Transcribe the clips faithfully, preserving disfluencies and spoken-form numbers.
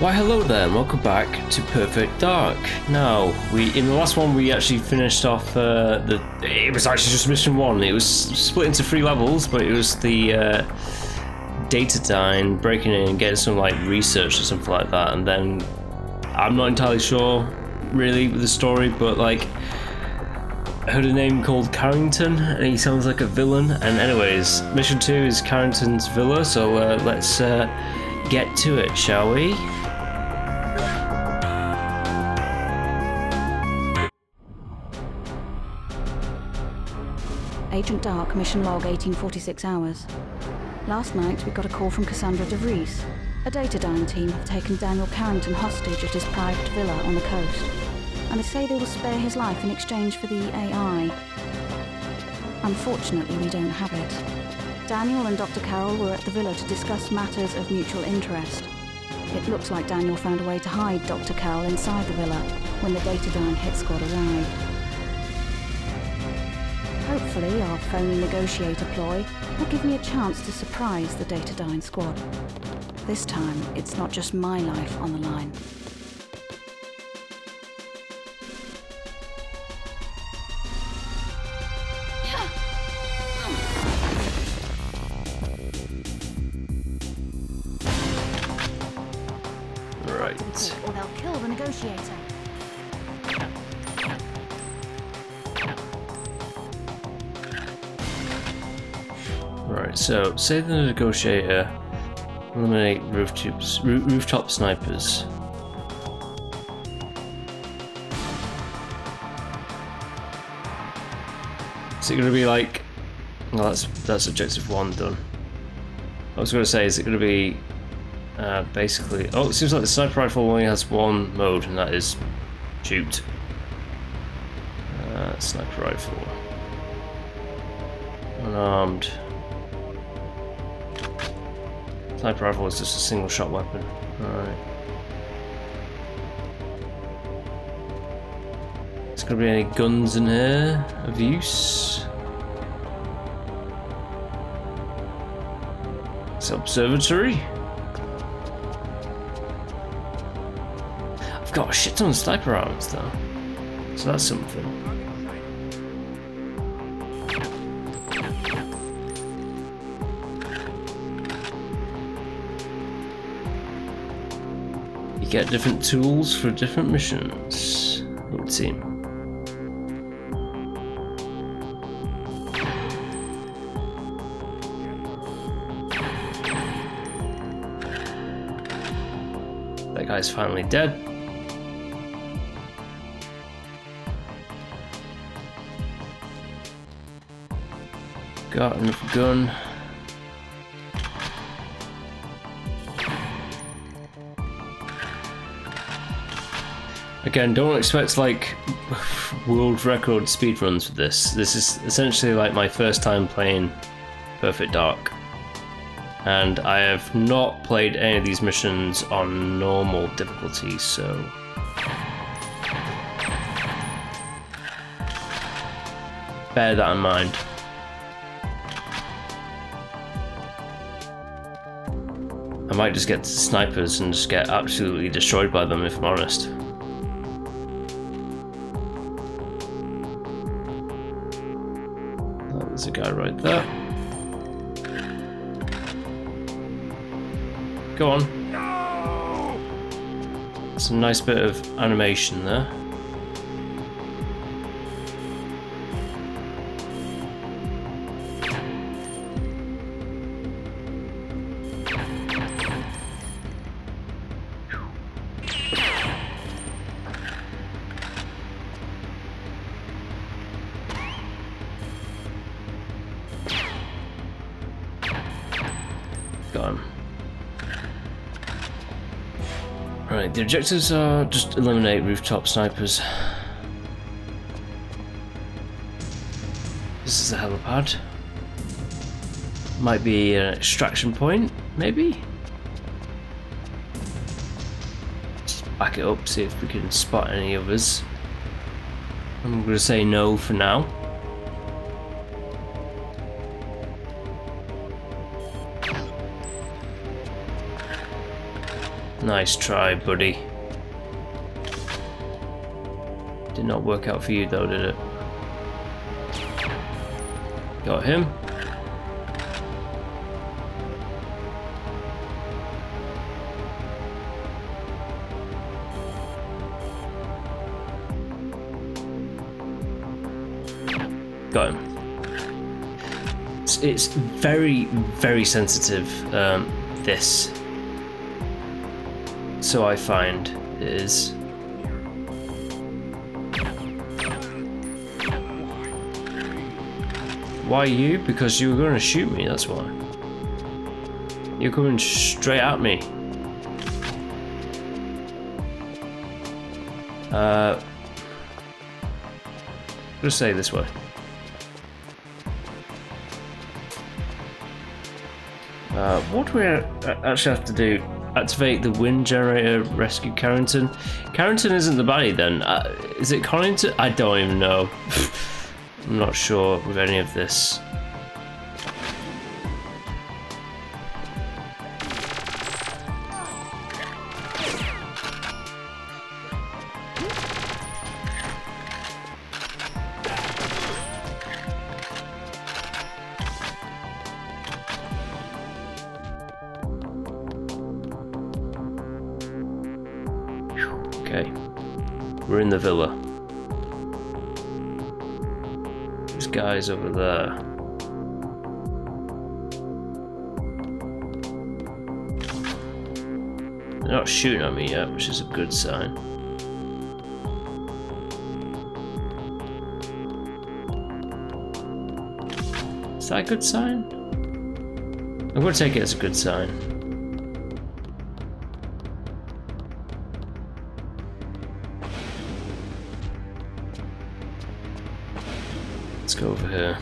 Why hello there and welcome back to Perfect Dark. Now, we in the last one we actually finished off uh, the... It was actually just mission one. It was split into three levels, but it was the uh, dataDyne breaking in and getting some like research or something like that. And then I'm not entirely sure really with the story, but like I heard a name called Carrington and he sounds like a villain. And anyways, mission two is Carrington's villa, so uh, let's uh, get to it, shall we? Agent Dark, mission log eighteen forty-six hours. Last night we got a call from Cassandra DeVries. A dataDyne team have taken Daniel Carrington hostage at his private villa on the coast, and they say they will spare his life in exchange for the A I. Unfortunately, we don't have it. Daniel and Doctor Carroll were at the villa to discuss matters of mutual interest. It looks like Daniel found a way to hide Doctor Carroll inside the villa when the dataDyne hit squad arrived. Hopefully, our phony negotiator ploy will give me a chance to surprise the dataDyne squad. This time, it's not just my life on the line. Right. Or they'll kill the negotiator. Right, so save the negotiator. Eliminate rooftops, roof, rooftop snipers. Is it going to be like? Well, that's that's objective one done. I was going to say, is it going to be uh, basically? Oh, it seems like the sniper rifle only has one mode, and that is shoot. Uh, sniper rifle, unarmed. Sniper rifle is just a single shot weapon. Alright. Is there going to be any guns in here of use? It's observatory. I've got a shit ton of sniper rounds though, so that's something. Get different tools for different missions. Little team. That guy's finally dead. Got enough gun. Again, don't expect like world record speedruns for this. This is essentially like my first time playing Perfect Dark. And I have not played any of these missions on normal difficulty, so... bear that in mind. I might just get to snipers and just get absolutely destroyed by them if I'm honest. There's a guy right there. Go on. No! It's a nice bit of animation there. Gone. Right, the objectives are just eliminate rooftop snipers. This is a helipad. Might be an extraction point, maybe? Just back it up, see if we can spot any others. I'm gonna say no for now. Nice try, buddy. Did not work out for you though, did it? Got him. Got him. It's, it's very, very sensitive, um, this. So I find it is. Why you? Because you were going to shoot me, that's why. You're coming straight at me. Uh, I'm gonna stay this way. Uh, what do we actually have to do? Activate the wind generator, rescue Carrington. Carrington isn't the baddie then. Uh, is it Carrington? I don't even know. I'm not sure with any of this. Okay, we're in the villa. This guy's over there. They're not shooting at me yet, which is a good sign. Is that a good sign? I'm gonna take it as a good sign. Let's go over here.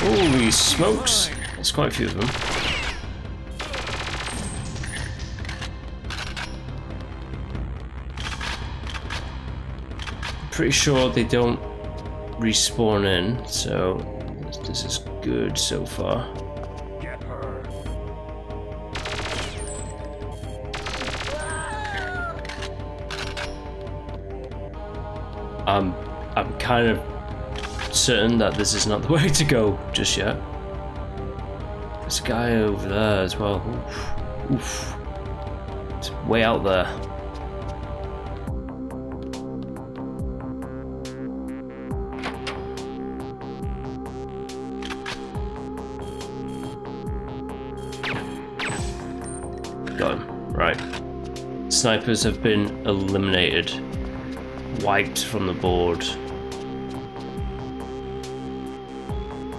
Holy smokes! That's quite a few of them. Pretty sure they don't respawn in, so this is good so far. Get her. I'm I'm kind of certain that this is not the way to go just yet. This guy over there as well. Oof. Oof. It's way out there. Snipers have been eliminated, wiped from the board.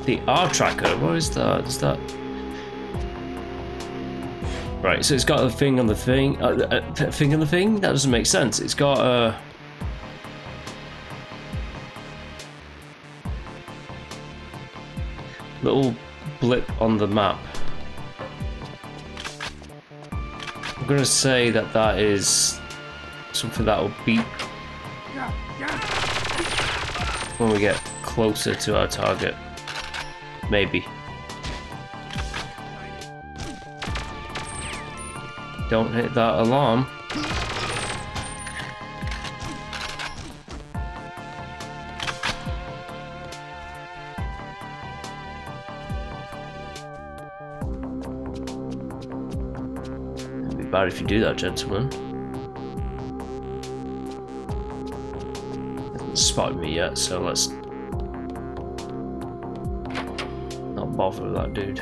The R tracker, what is that? Is that right? So it's got a thing on the thing, uh, a thing on the thing. That doesn't make sense. It's got a. Little blip on the map. I'm gonna say that that is something that will beep when we get closer to our target. Maybe. Don't hit that alarm. Bad if you do that, gentlemen. Hasn't spotted me yet, so let's not bother with that dude.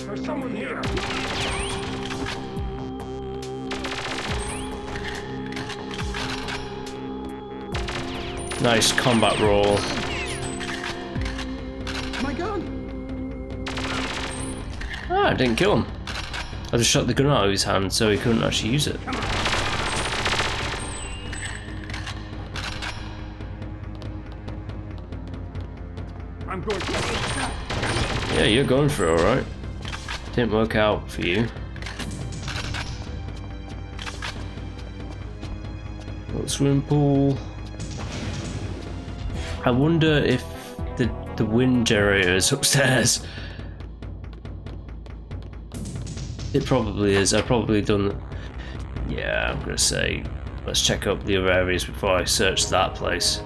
There's someone here. Nice combat roll. My gun. Ah, I didn't kill him. I just shot the gun out of his hand so he couldn't actually use it. I'm going. Yeah, you're going for it, alright. Didn't work out for you. Got swimming pool. I wonder if the the wind generator is upstairs. It probably is. I've probably done. Yeah, I'm gonna say let's check up the other areas before I search that place.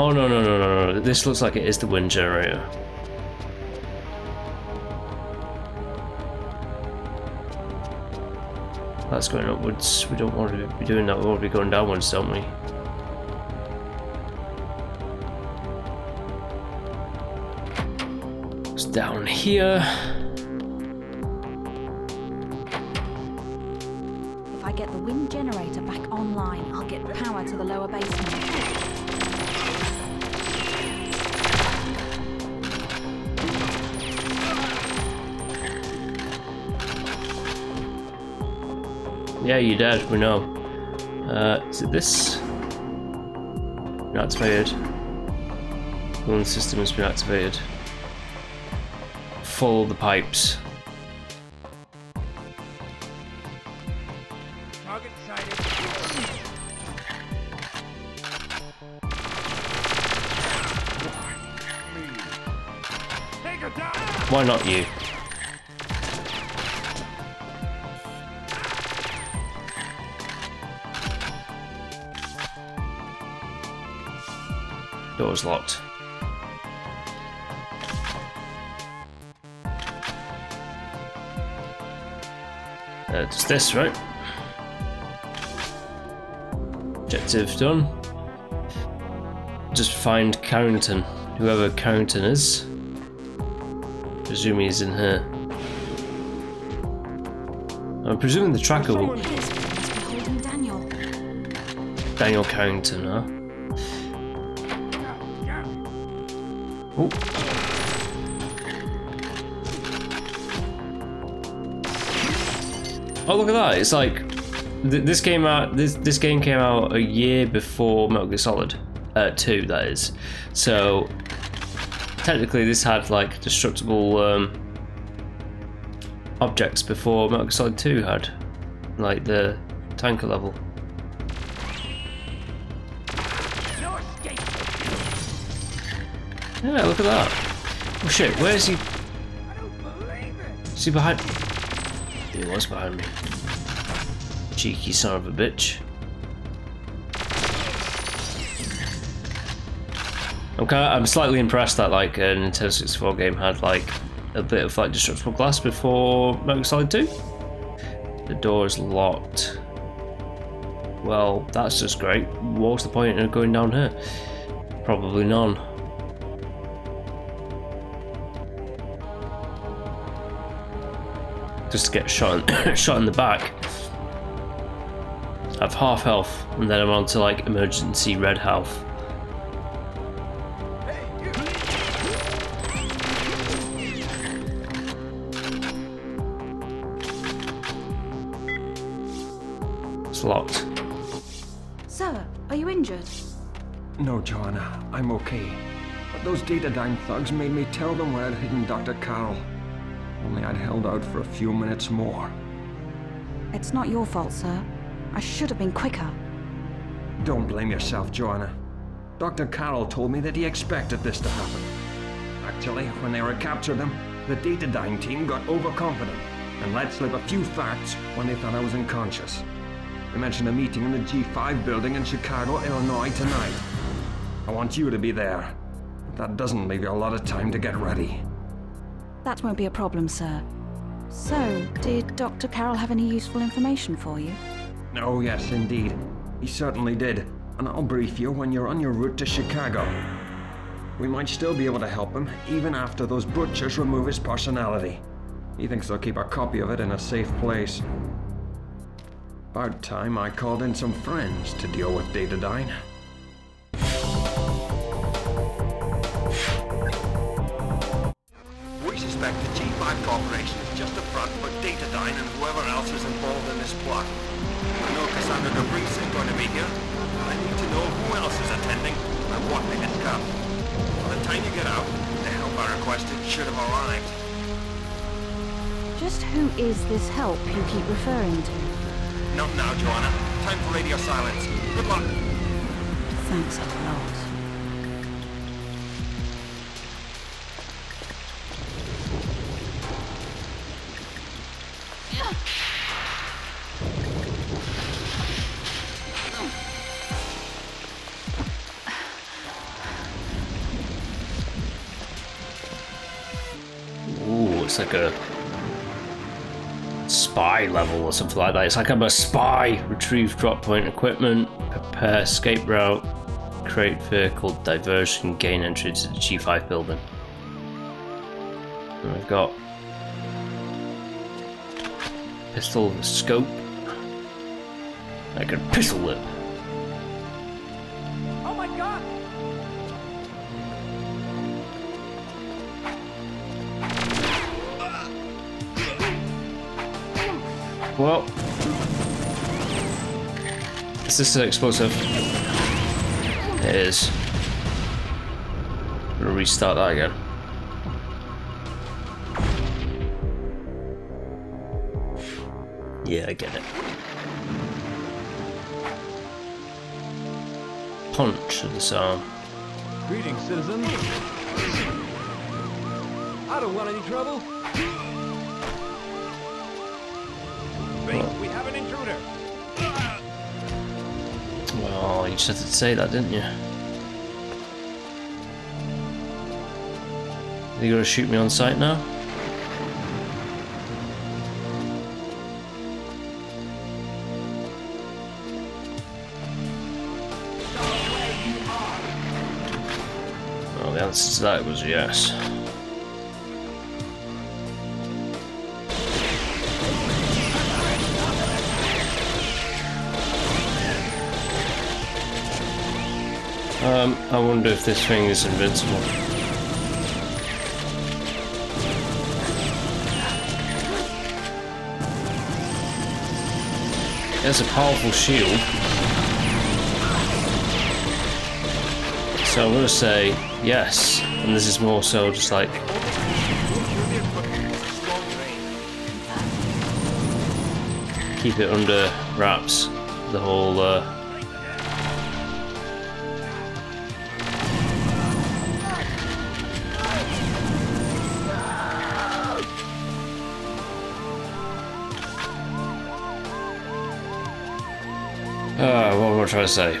Oh no no no no no! This looks like it is the wind generator. That's going upwards. We don't want to be doing that. We want to be going downwards, don't we? It's down here. If I get the wind generator back online, I'll get power to the lower basement. Yeah, you're dead, we know. Uh, is it this? Been activated. One system has been activated. Follow the pipes. Target sighted. Why not you? Door's locked. That's this, right? Objective done. Just find Carrington, whoever Carrington is. Presume he's in here. I'm presuming the tracker will. Daniel. Daniel Carrington, huh? Oh. Oh, look at that! It's like th this game out. This this game came out a year before Metal Gear Solid uh, Two, that is. So technically, this had like destructible um, objects before Metal Gear Solid Two had, like the tanker level. Yeah, look at that. Oh shit, where is he? I don't believe it. Is he behind? He was behind me. Cheeky son of a bitch. I'm kind of, I'm slightly impressed that like a Nintendo sixty-four game had like a bit of like destructible glass before Metal Gear Solid two. The door is locked. Well, that's just great. What's the point of going down here? Probably none. Just to get shot in, shot in the back. I have half health, and then I'm on to like emergency red health. It's locked. Sir, are you injured? No, Joanna, I'm okay. But those dataDyne thugs made me tell them where I'd hidden Doctor Carroll. Only I'd held out for a few minutes more. It's not your fault, sir. I should have been quicker. Don't blame yourself, Joanna. Doctor Carroll told me that he expected this to happen. Actually, when they recaptured him, the dataDyne team got overconfident and let slip a few facts when they thought I was unconscious. They mentioned a meeting in the G five building in Chicago, Illinois tonight. I want you to be there. But that doesn't leave you a lot of time to get ready. That won't be a problem, sir. So, did Doctor Carroll have any useful information for you? Oh, yes, indeed. He certainly did. And I'll brief you when you're on your route to Chicago. We might still be able to help him, even after those butchers remove his personality. He thinks they'll keep a copy of it in a safe place. About time I called in some friends to deal with dataDyne. Corporation is just a front for dataDyne and whoever else is involved in this plot. I know Cassandra DeVries is going to be here. I need to know who else is attending and what they can come. By the time you get out, the help I requested should have arrived. Just who is this help you keep referring to? Not now, Joanna. Time for radio silence. Good luck. Thanks a lot. Like a spy level or something like that. It's like I'm a spy. Retrieve drop point equipment, prepare escape route, create vehicle diversion, gain entry to the G five building. And I've got pistol with scope. I can pistol it. Oh my god! Well, is this an explosive? It is. I'm gonna restart that again. Yeah, I get it. Punch of this arm. Greetings, citizens. I don't want any trouble. We have an intruder. Well, you just had to say that, didn't you? Are you gonna shoot me on sight now? Well, the answer to that was yes. Um, I wonder if this thing is invincible. It has a powerful shield. So I'm gonna say yes, and this is more so just like... keep it under wraps, the whole, uh... Try to say.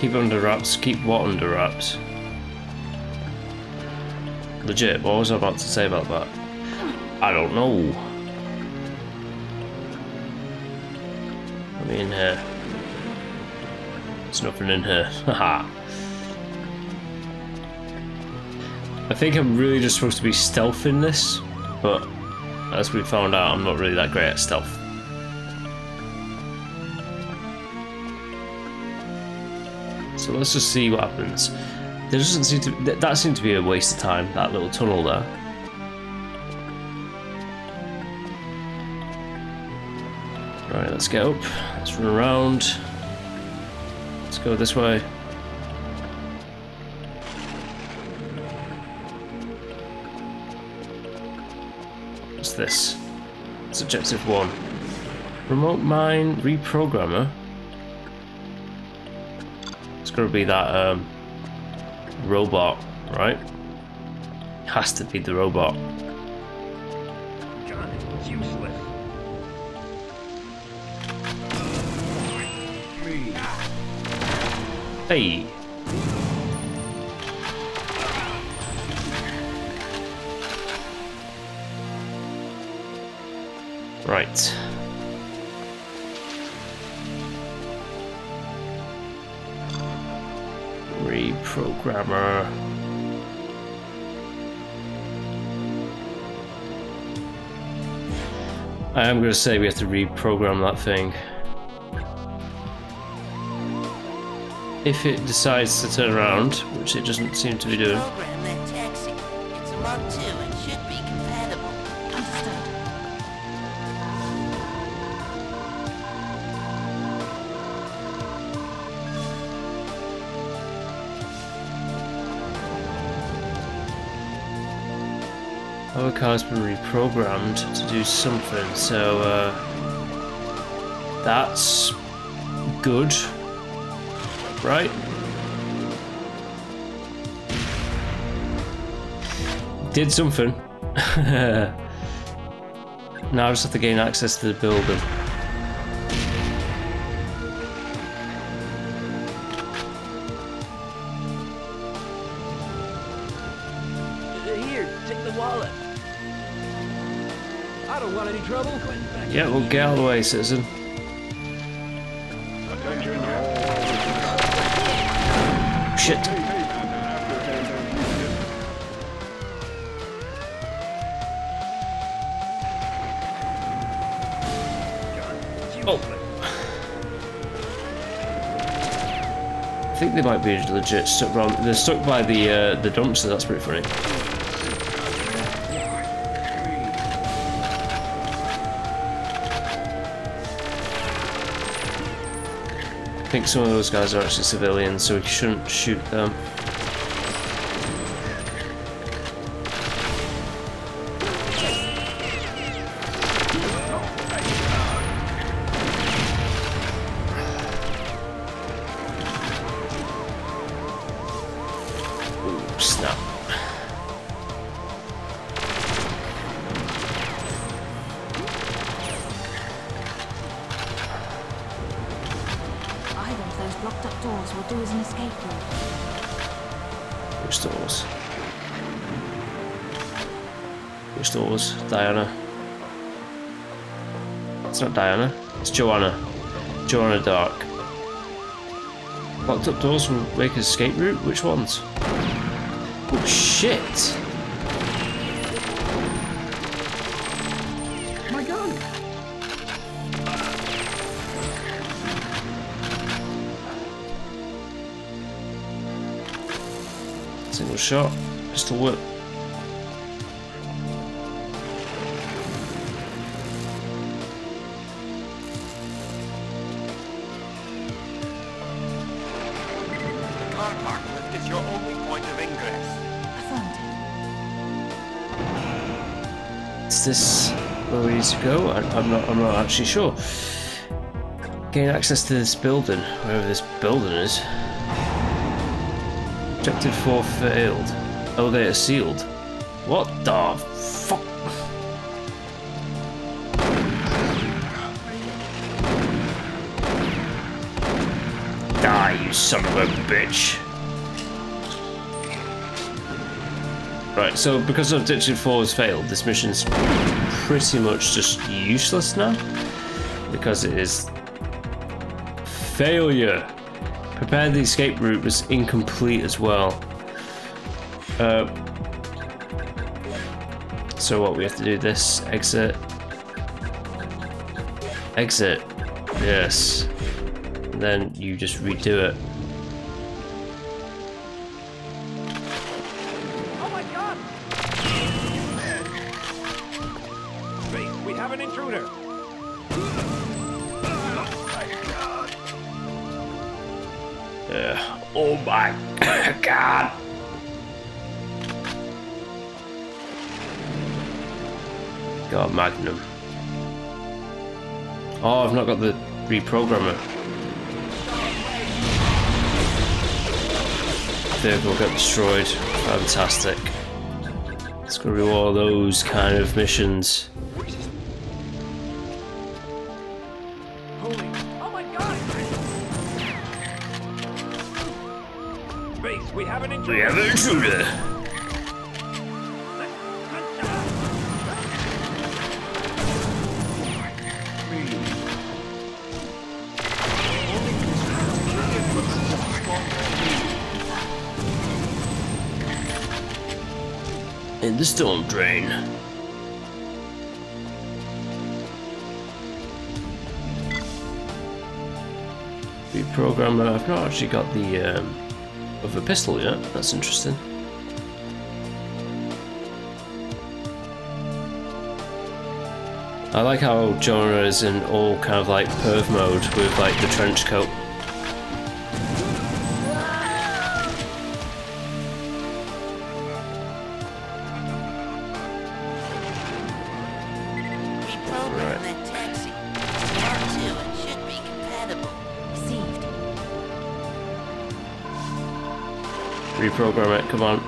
Keep under wraps. Keep what under wraps? Legit, what was I about to say about that? I don't know. Let me in here. There's nothing in here. Haha. I think I'm really just supposed to be stealth in this, but as we found out, I'm not really that great at stealth. So let's just see what happens. There doesn't seem to be, that seemed to be a waste of time, that little tunnel there. Right, let's get up. Let's run around. Let's go this way. What's this? It's objective one. Remote mine reprogrammer. Gotta be that um, robot, right? Has to be the robot. God, it's useless. Hey. Right. Reprogrammer. I am going to say we have to reprogram that thing. If it decides to turn around, which it doesn't seem to be doing. Program that taxi. It's a Mark two and should be compatible. Understood. Our car's been reprogrammed to do something, so uh, that's good, right? Did something. Now I just have to gain access to the building. Yeah, well, get out of the way, citizen. Shit. Oh. I think they might be legit stuck around. They're stuck by the uh, the dumpster. That's pretty funny. I think some of those guys are actually civilians, so we shouldn't shoot them. Ooh, snap. Diana. It's not Diana. It's Joanna. Joanna Dark. Locked up doors from Waker's escape route? Which ones? Oh shit! My gun! Single shot. Pistol whip. This where we need to go? I, I'm not. I'm not actually sure. Gain access to this building, wherever this building is. Objective four failed. Oh, they are sealed. What the fuck? Die, you son of a bitch! Right, so because Objective four has failed, this mission's pretty much just useless now. Because it is failure. Prepare the escape route was incomplete as well. Uh, so what, we have to do this, exit. Exit. Yes. And then you just redo it. Magnum. Oh, I've not got the reprogrammer. Vehicle got destroyed. Fantastic. Let's go do all those kind of missions. We have an intruder. We have an intruder. In the storm drain. Reprogrammer. I've not actually got the um, other pistol yet. That's interesting. I like how Joanna is in all kind of like perv mode with like the trench coat. Reprogram it, come on.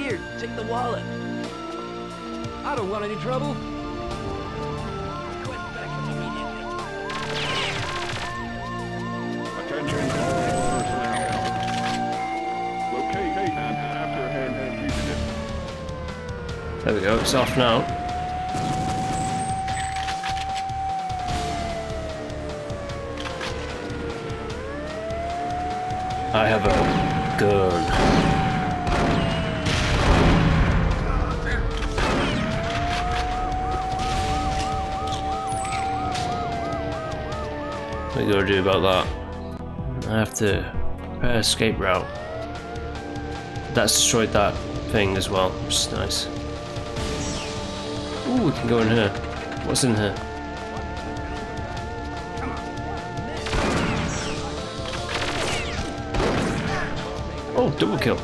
Here, take the wallet. I don't want any trouble. There we go, it's off now. I have a gun. What are you gonna do about that? I have to prepare escape route. That's destroyed that thing as well, which is nice. Ooh, we can go in here. What's in here? Oh, double kill.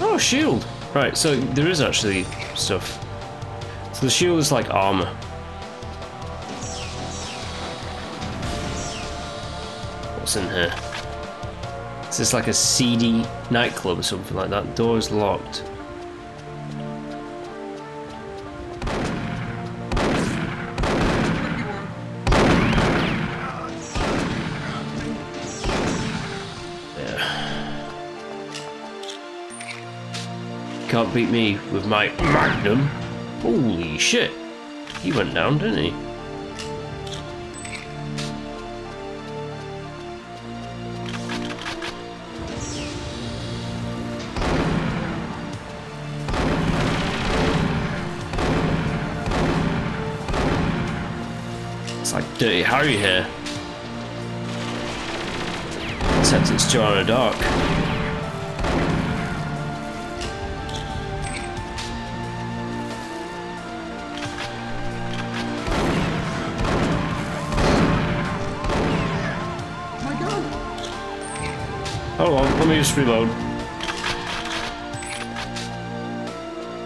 Oh, shield! Right, so there is actually stuff. So the shield is like armor. What's in here? Is this like a seedy nightclub or something like that? Door is locked. Yeah. Can't beat me with my magnum. Holy shit! He went down, didn't he? Dirty Harry here. Except it's Joanna Dark. My gun. Hold on, let me just reload.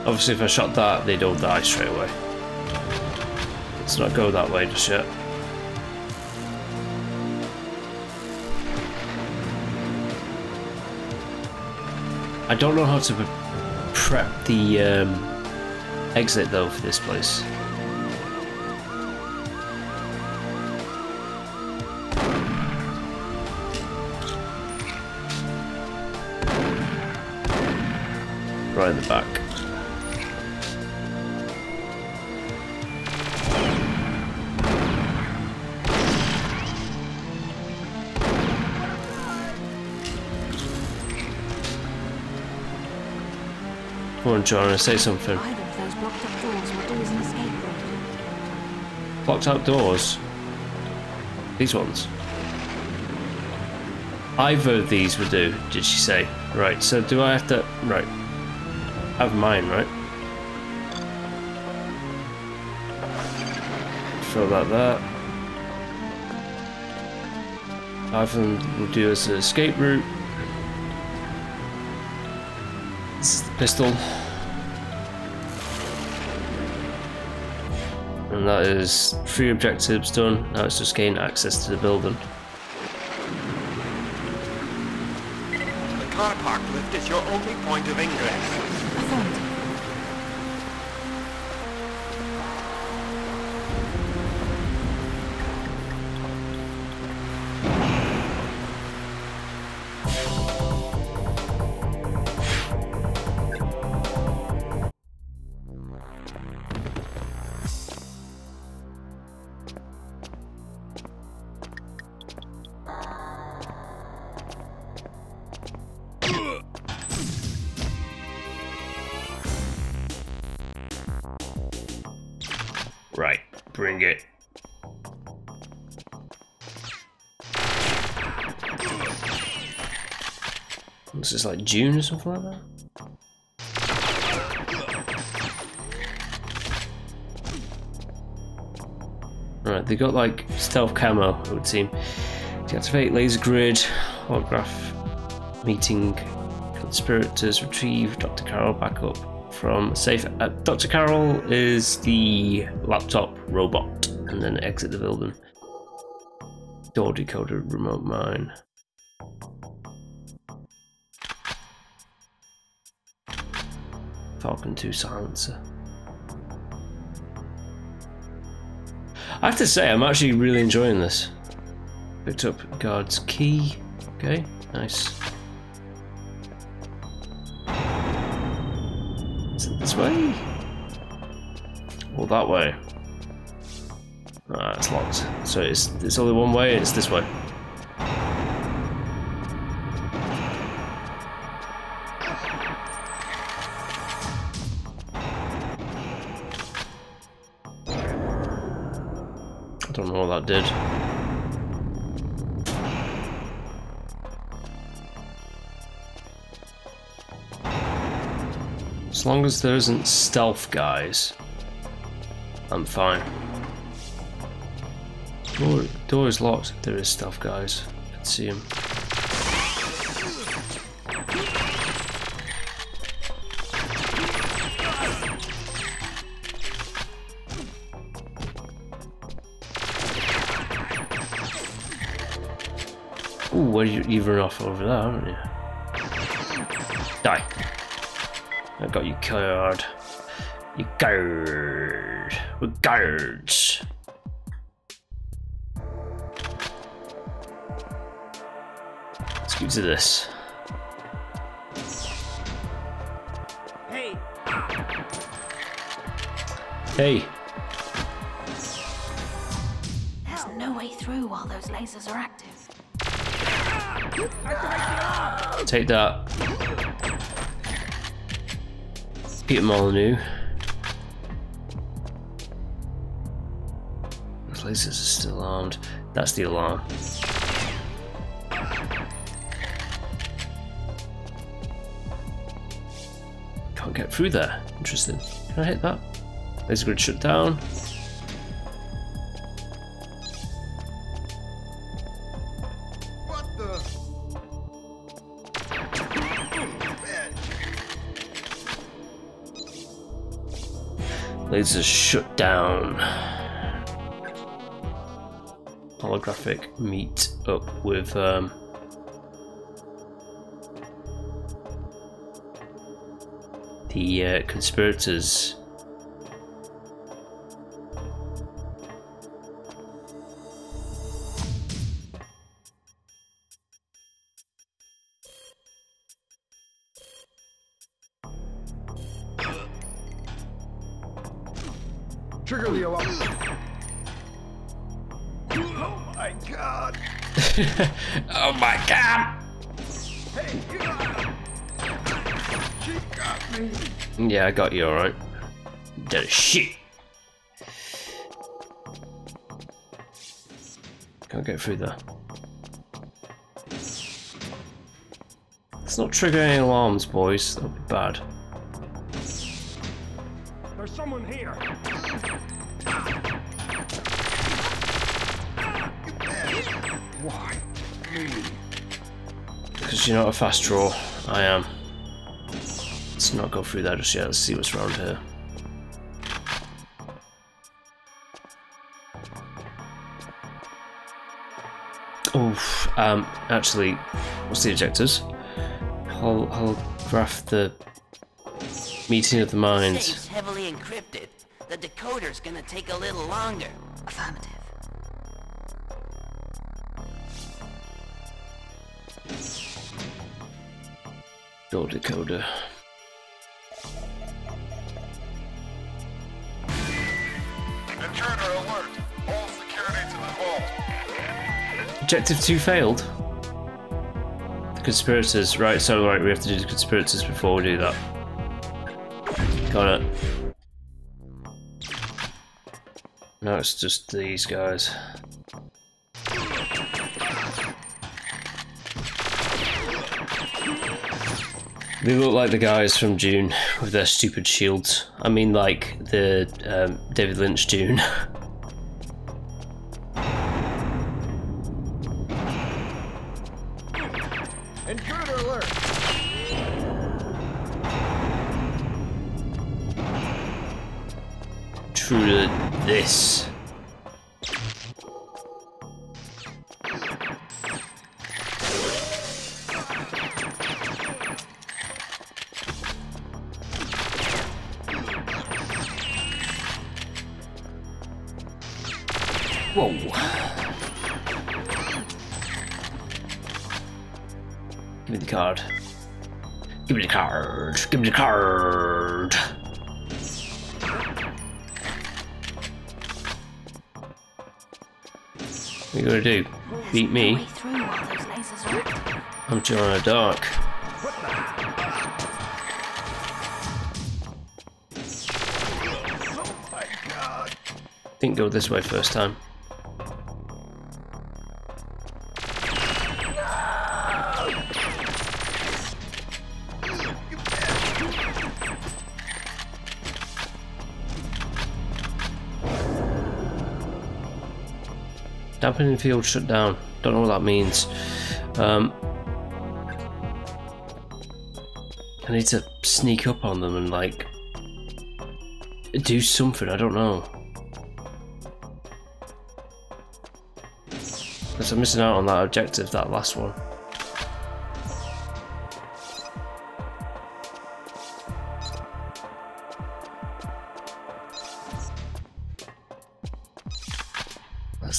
Obviously, if I shot that, they don't die straight away. Let's not go that way just yet. I don't know how to prep the um, exit though for this place. Right in the back. Come on, John, say something. Either of those blocked up doors were always an escape route. Blocked up doors? These ones? Either of these would do, did she say? Right, so do I have to... Right. I have mine, right? Throw that there. Either of them will do as an escape route. Pistol, and that is three objectives done. Now it's just gain access to the building. The car park lift is your only point of ingress. Right, bring it. This is like June or something like that. Right, they got like stealth camo, it would seem. Deactivate laser grid, holograph meeting conspirators, retrieve Doctor Carroll back up from safe. Uh, Doctor Carroll is the laptop robot, and then exit the building. Door decoder, remote mine. Falcon two silencer. I have to say, I'm actually really enjoying this. Picked up guard's key. Okay, nice. Is it this way? Or that way? Ah, it's locked. So it's it's only one way, it's this way. I don't know what that did. As long as there isn't stealth guys, I'm fine. Door, door is locked. There is stealth guys. I can see him. Well, you've run off over there, haven't you? Die. I got you covered. You covered. We're guards. Let's get to this. Hey. Hey. There's no way through while those lasers are active. Take that. Peter Molyneux. Those lasers are still armed. That's the alarm. Can't get through there. Interesting. Can I hit that? Laser grid shut down. Lasers shut down. Holographic meet up with um, the uh, conspirators. Trigger the alarm. Oh my god. Oh my god. Hey, you got, she got me. Yeah, I got you, alright. Dead as shit. Can't get through there. Let's not trigger any alarms, boys. That'll be bad. There's someone here. Why? Because you're not a fast draw. I am. Let's not go through that just yet. Let's see what's around here. Oof. Um. Actually, what's the objectives? I'll I'll graph the meeting of the minds. Safe's heavily encrypted. The decoder's gonna take a little longer. Affirmative. Door decoder. Intruder alert. All security to the vault. Objective two failed. The conspirators. Right, so right, we have to do the conspirators before we do that. Got it. No, it's just these guys. They look like the guys from Dune with their stupid shields. I mean, like the um, David Lynch Dune. through this. Give me the card. Give me the card. What are you gonna do? Beat me? I'm Joanna Dark. Didn't go this way first time. Dampening field shut down. Don't know what that means. Um, I need to sneak up on them and like do something. I don't know. Because I'm missing out on that objective, that last one.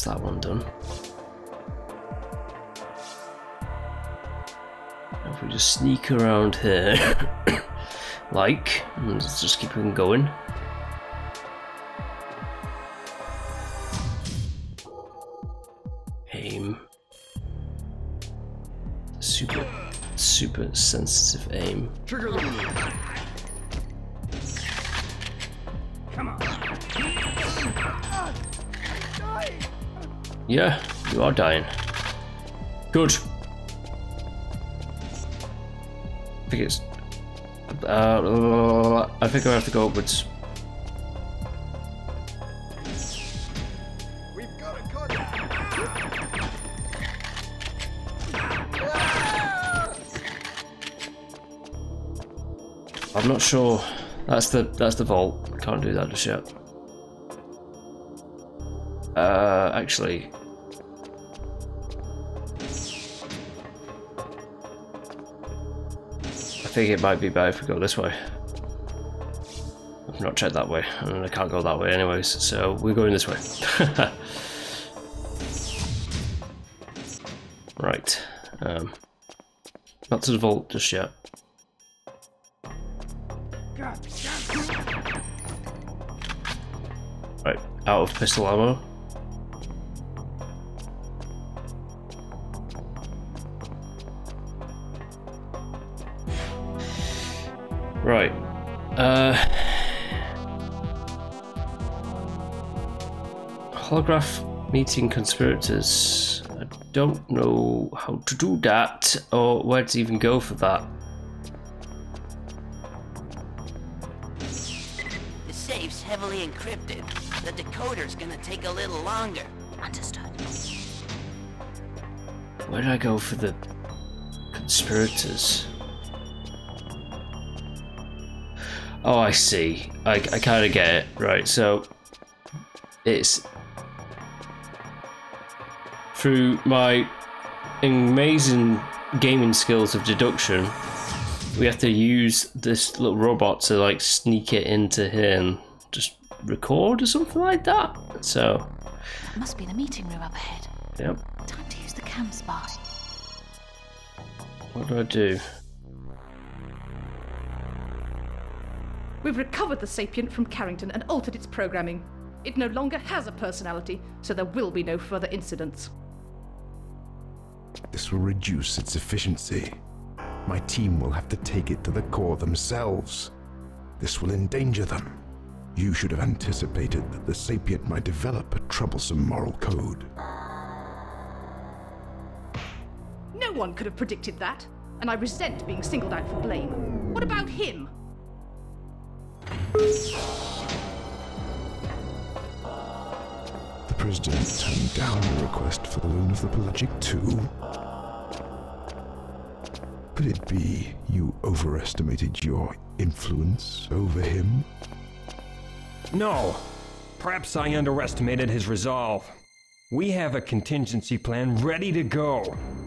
That one done. If we just sneak around here, like, and let's just keep on going. Aim. Super, super sensitive aim. Trigger. Come on. Yeah, you are dying. Good. I think it's... Uh, I think I have to go upwards. We've got a gun. I'm not sure. That's the that's the vault. I can't do that just yet. Uh, actually. I think it might be better if we go this way. I've not checked that way, and I can't go that way anyways, so we're going this way. Right. Um, not to the vault just yet. Right, out of pistol ammo. Right. Uh, holograph meeting conspirators. I don't know how to do that or where to even go for that. The safe's heavily encrypted. The decoder's gonna take a little longer. Understood. Where do I go for the conspirators? Oh, I see. I, I kind of get it. Right, so it's through my amazing gaming skills of deduction, we have to use this little robot to like sneak it into here and just record or something like that. So that must be the meeting room up ahead. Yep. Time to use the cam spy. What do I do? We've recovered the Sapient from Carrington and altered its programming. It no longer has a personality, so there will be no further incidents. This will reduce its efficiency. My team will have to take it to the core themselves. This will endanger them. You should have anticipated that the Sapient might develop a troublesome moral code. No one could have predicted that, and I resent being singled out for blame. What about him? The president turned down the request for the loan of the Pelagic two. Could it be you overestimated your influence over him? No! Perhaps I underestimated his resolve. We have a contingency plan ready to go,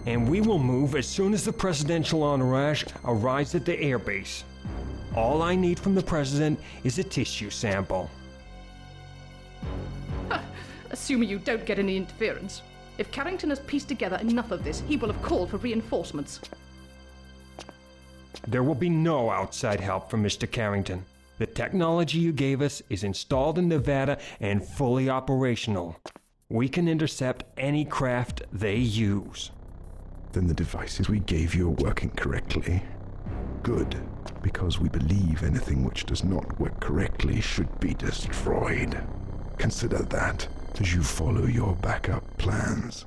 and we will move as soon as the presidential entourage arrives at the airbase. All I need from the president is a tissue sample. Assuming you don't get any interference. If Carrington has pieced together enough of this, he will have called for reinforcements. There will be no outside help from Mister Carrington. The technology you gave us is installed in Nevada and fully operational. We can intercept any craft they use. Then the devices we gave you are working correctly. Good, because we believe anything which does not work correctly should be destroyed. Consider that as you follow your backup plans.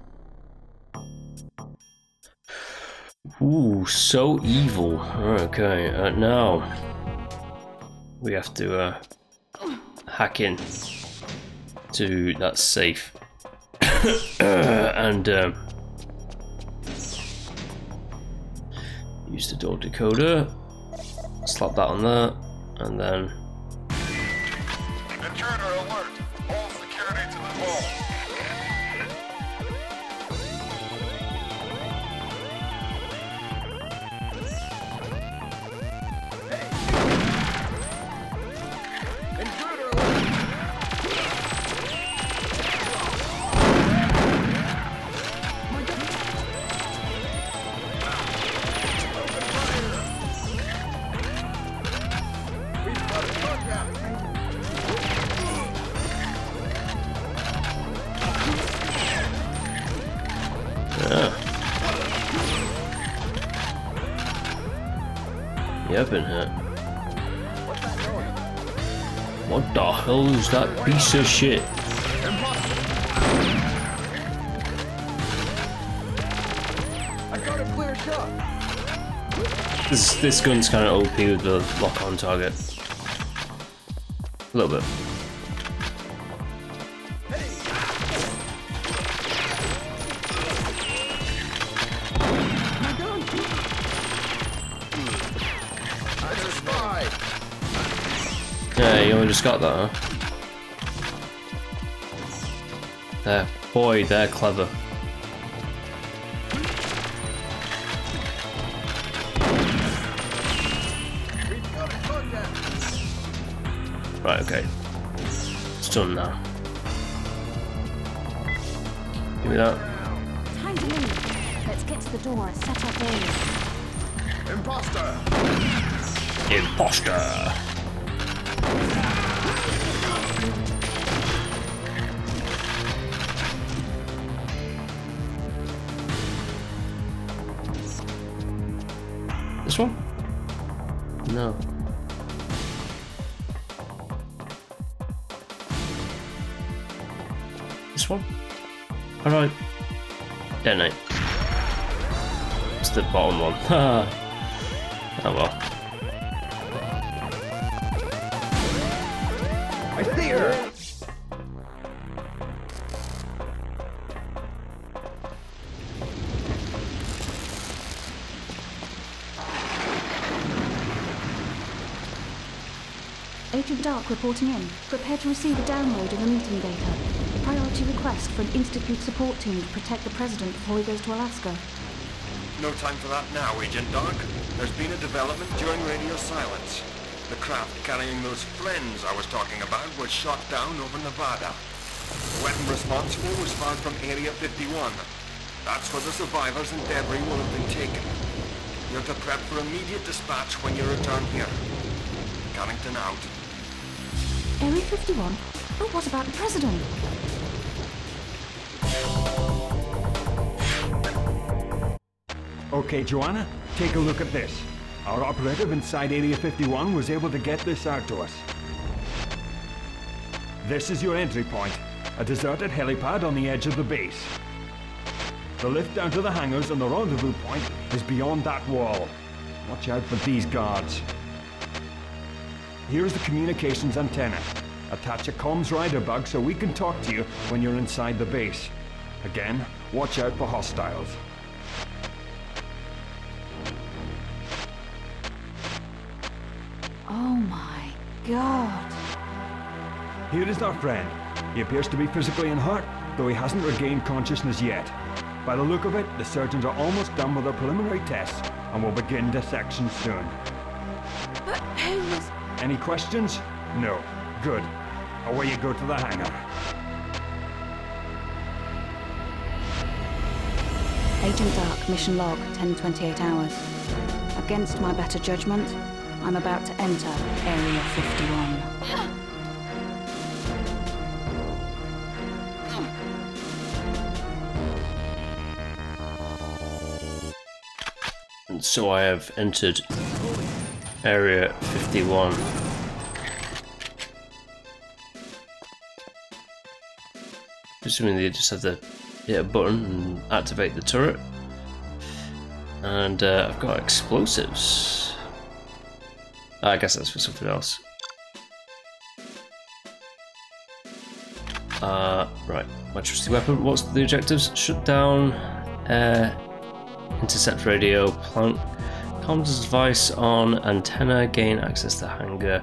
Ooh, so evil. Okay, uh, now we have to uh, hack in to that safe uh, and um, use the door decoder, slap that on there, and then. Intruder alert! All security to the wall. Hey. Intruder alert. We've got a contract. Ah. Yeah, I've been hit. What the hell is that piece of shit? I got a clear shot. This this gun's kind of O P with the lock on target. A little bit. Yeah, you only just got that, huh? They're, boy, they're clever. Right, okay. It's done now. Give me that. Time to leave. Let's get to the door and set up in. Imposter! Imposter! This one? No. This one? Alright. Detonate. It's the bottom one. Oh well. I see her! Agent Dark reporting in. Prepare to receive a download of the meeting data. Priority request for an Institute support team to protect the President before he goes to Alaska. No time for that now, Agent Dark. There's been a development during radio silence. The craft carrying those friends I was talking about was shot down over Nevada. The weapon responsible was found from Area fifty-one. That's where the survivors and debris will have been taken. You're to prep for immediate dispatch when you return here. Carrington out. Area fifty-one? But what about the president? Okay, Joanna, take a look at this. Our operative inside Area fifty-one was able to get this out to us. This is your entry point, a deserted helipad on the edge of the base. The lift down to the hangars and the rendezvous point is beyond that wall. Watch out for these guards. Here is the communications antenna. Attach a comms rider bug so we can talk to you when you're inside the base. Again, watch out for hostiles. Oh my God. Here is our friend. He appears to be physically in heart, though he hasn't regained consciousness yet. By the look of it, the surgeons are almost done with their preliminary tests, and will begin dissection soon. But who was... Any questions? No. Good. Away you go to the hangar. Agent Dark, mission log, ten twenty-eight hours. Against my better judgment, I'm about to enter Area fifty-one. So I have entered Area fifty-one. Assuming they just have to hit a button and activate the turret. And uh, I've got explosives. I guess that's for something else. Uh, right, my trusty weapon. What's the objectives? Shut down air. Uh, Intercept radio, plant comms device on antenna, gain access to hangar,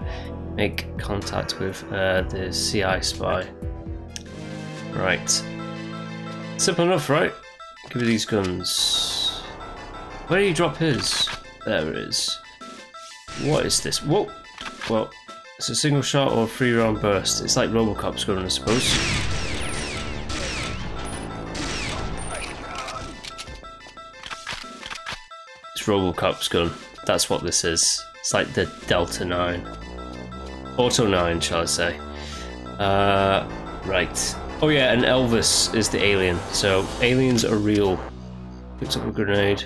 make contact with uh, the C I spy. Right. Simple enough, right? Give me these guns. Where do you drop his? There it is. What is this? Whoa! Well, it's a single shot or a three round burst. It's like Robocop's gun, I suppose. Robocop's gun. That's what this is. It's like the Delta nine. Auto nine, shall I say. Uh, right. Oh yeah, and Elvis is the alien. So, aliens are real. Picks up a grenade.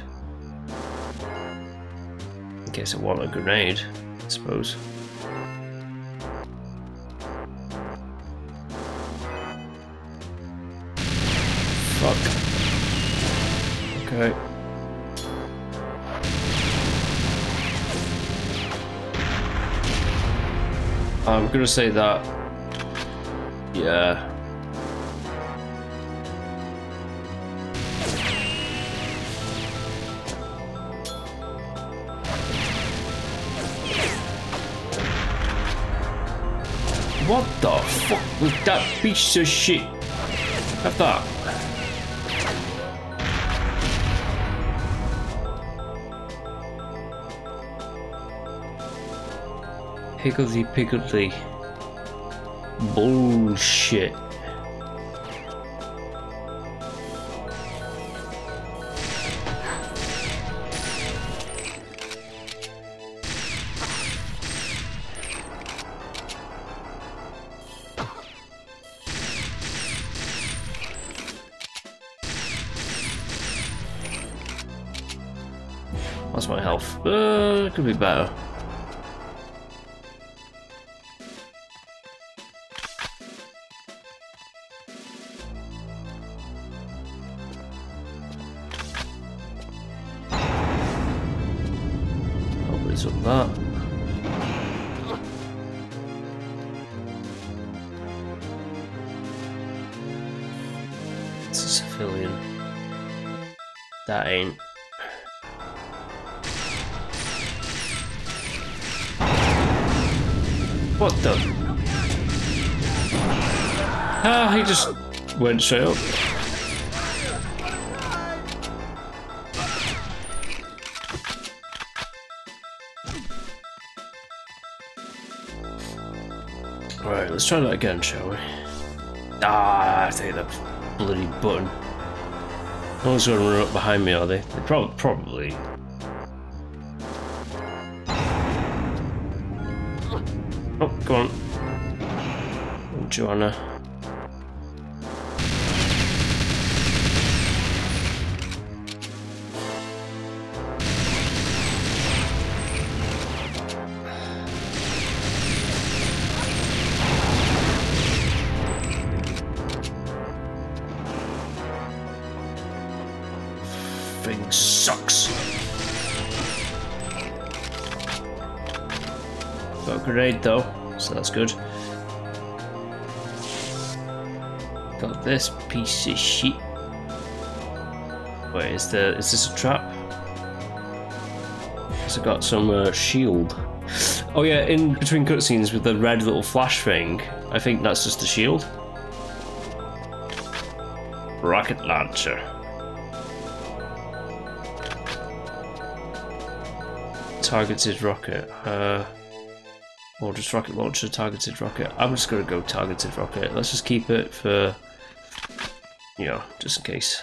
In case I want a grenade, I suppose. Fuck. Okay. I'm gonna say that, yeah. What the fuck was that piece of shit? Have that. Piggledy piggledy. Bullshit. That's my health. Uh, could be better. What the? Ah, he just went straight up. Alright, let's try that again, shall we? Ah, I take that bloody button. No one's going to run up behind me, are they? They prob probably. Oh, come on. Oh, Joanna. Thing sucks. Got a grenade though, so that's good. Got this piece of shit. Wait, is there? Is this a trap? So I got some uh, shield. Oh yeah, in between cutscenes with the red little flash thing, I think that's just a shield. Rocket launcher. Targeted rocket. Uh, or just rocket launcher, targeted rocket. I'm just going to go targeted rocket. Let's just keep it for, you know, just in case.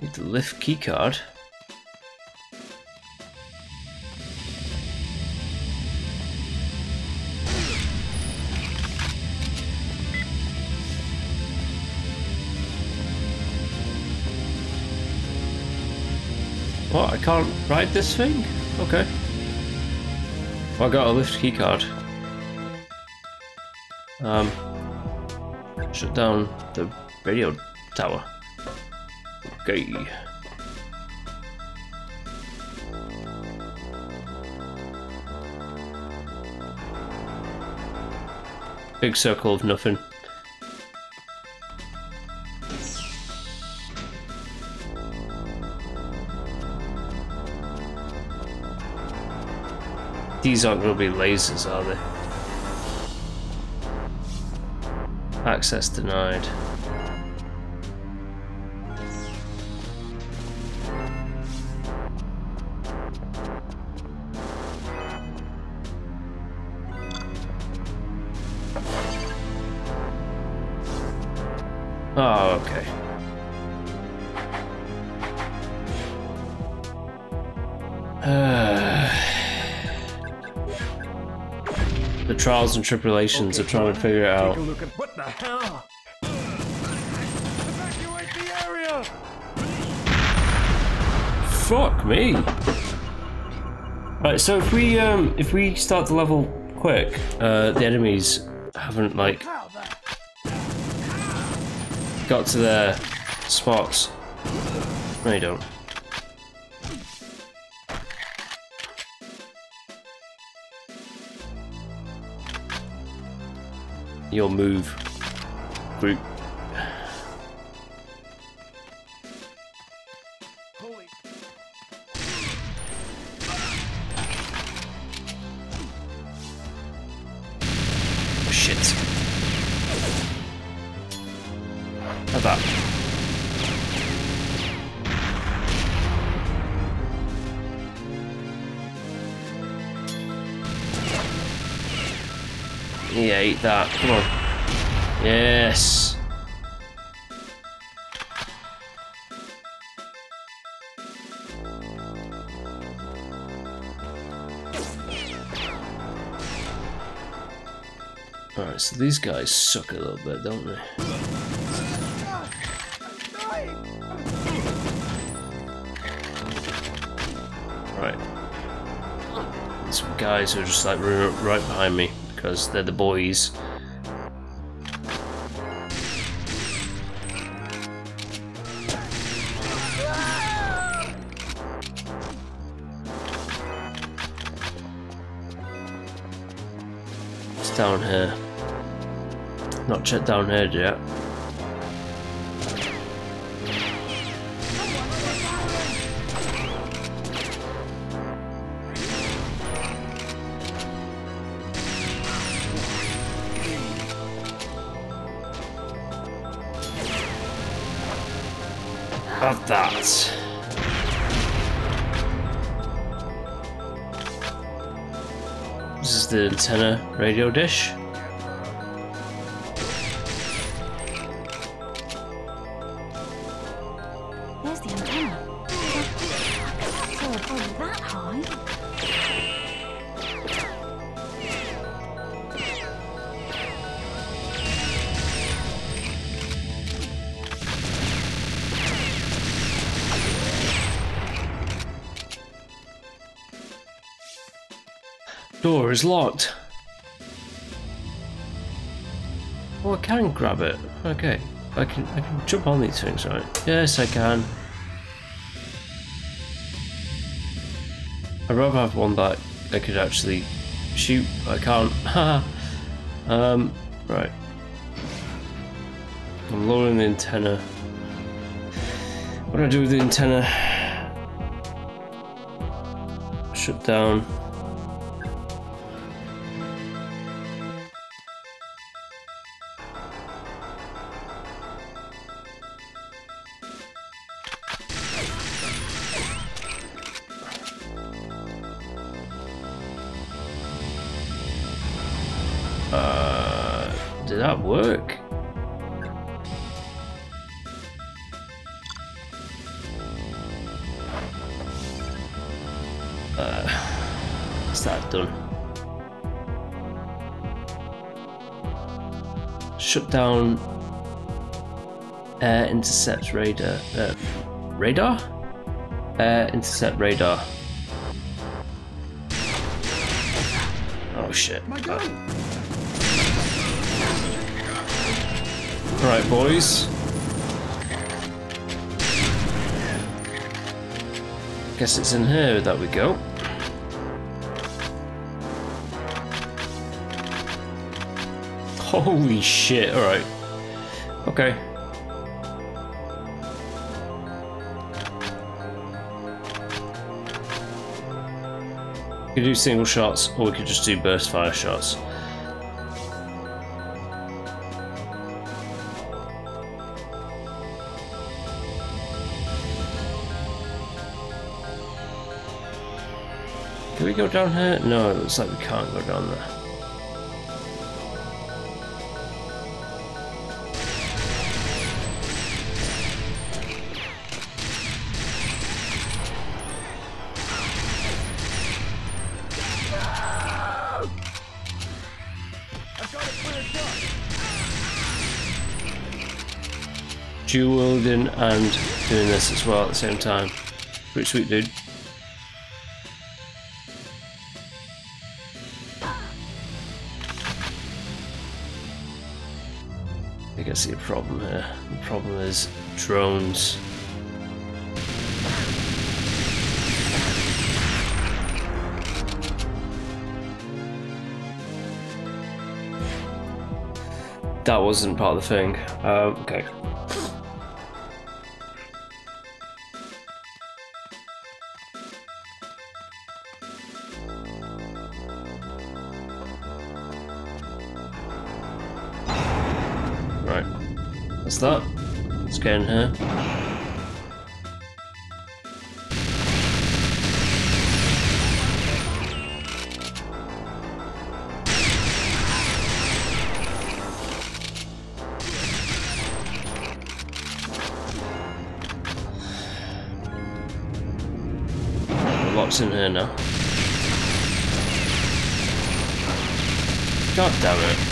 Need the lift keycard. What? I can't ride this thing? Okay. Well, I got a lift keycard. Um, shut down the radio tower. Okay. Big circle of nothing. These aren't going to be lasers, are they? Access denied. Oh, okay. Uh, the trials and tribulations okay, are trying to figure it out. Take a look at what the hell? Evacuate the area! Fuck me! Right, so if we um if we start the level quick, uh, the enemies haven't like. Got to their spots. No, you don't. Your move, group. Yeah, eat that. Come on. Yes. Alright, so these guys suck a little bit, don't they? Right. Some guys who are just like right behind me. Because they're the boys. It's down here. Not checked down here yet. Have that. This is the antenna radio dish. There's the antenna. So above that door is locked. Oh, I can grab it. Okay, I can. I can jump on these things, right? Yes, I can. I'd rather have one that I could actually shoot. I can't. um, right. I'm lowering the antenna. What do I do with the antenna? Shut down. Down air intercept radar uh, radar air intercept radar. Oh shit. My God. All right, boys, guess it's in here that we go. Holy shit, alright. Okay. We could do single shots, or we could just do burst fire shots. Can we go down here? No, it looks like we can't go down there. Dual wielding and doing this as well at the same time. Pretty sweet, dude. I think I see a problem here. The problem is drones. That wasn't part of the thing. Um, okay. That. Let's get in here. A lot's in here now. God damn it.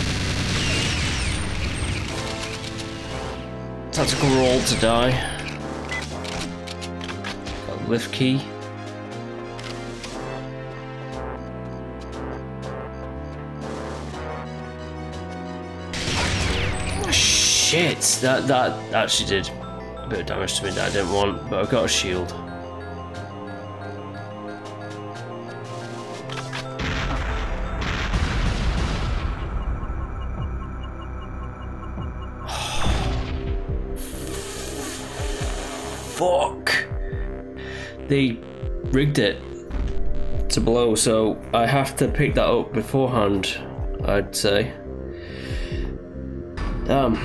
Tactical roll to die. Got a lift key. Shit, that that actually did a bit of damage to me that I didn't want, but I've got a shield. They rigged it to blow, so I have to pick that up beforehand, I'd say. Damn.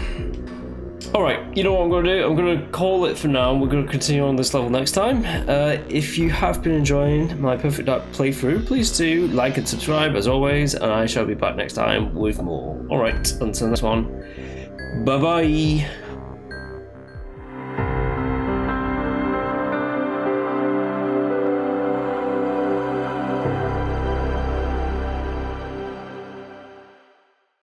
Alright, you know what I'm going to do? I'm going to call it for now. We're going to continue on this level next time. Uh, if you have been enjoying my Perfect Dark playthrough, please do like and subscribe as always, and I shall be back next time with more. Alright, until next one. Bye-bye.